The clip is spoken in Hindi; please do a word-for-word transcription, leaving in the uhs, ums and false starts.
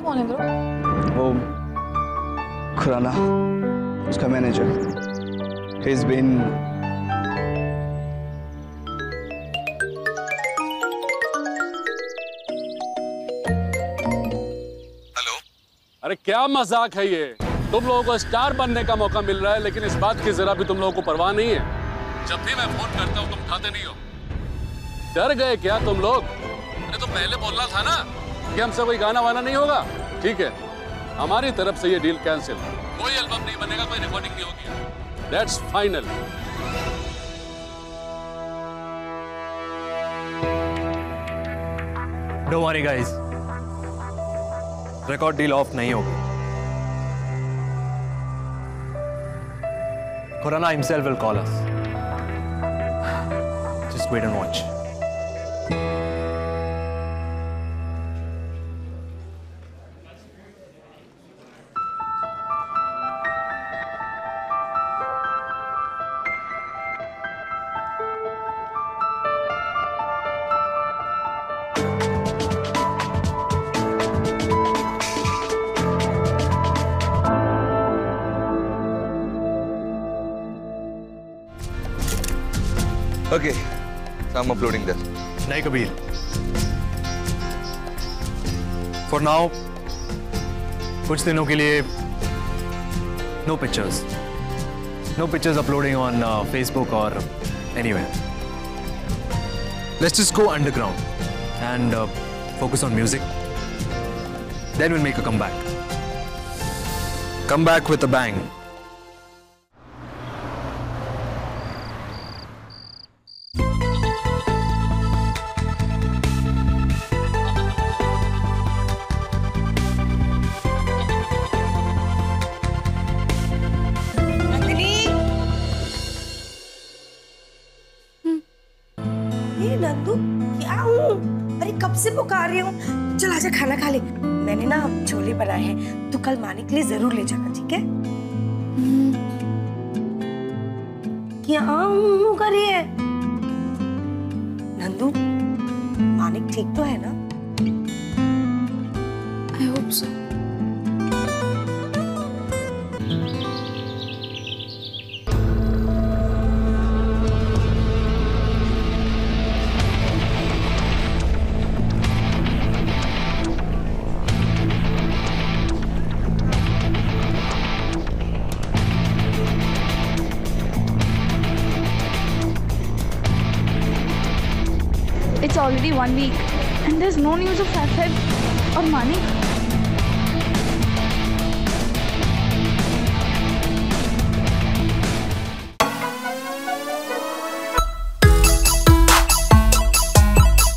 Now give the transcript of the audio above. उसका कौन है ब्रो? वो खुराना, उसका मैनेजर। He's been अरे क्या मजाक है ये। तुम लोगों को स्टार बनने का मौका मिल रहा है लेकिन इस बात की जरा भी तुम लोगों को परवाह नहीं है। जब भी मैं फोन करता हूँ तुम उठाते नहीं हो। डर गए क्या तुम लोग? अरे तो पहले बोलना था ना कि हमसे कोई गाना वाना नहीं होगा। ठीक है, हमारी तरफ से ये डील कैंसिल। कोई एल्बम नहीं बनेगा, कोई रिकॉर्डिंग नहीं होगी। That's final. Don't worry guys, record deal off नहीं होगी। Khurana himself will call us. Just wait and watch. Okay, so I'm uploading this. Nahi Kabir. For now, कुछ दिनों के लिए no pictures, no pictures uploading on uh, Facebook or anywhere. Let's just go underground and uh, focus on music. Then we'll make a comeback. Come back with a bang. अरे कब से पुकार रही हूँ, चल आजा खाना खा ले। मैंने ना छोले बनाए हैं, तू कल मानिक के लिए जरूर ले जाना, ठीक है? क्या मुँह कर रही है नंदू? मानिक ठीक तो है ना? I hope so. It's already one week and there's no news of FatFed or Manik.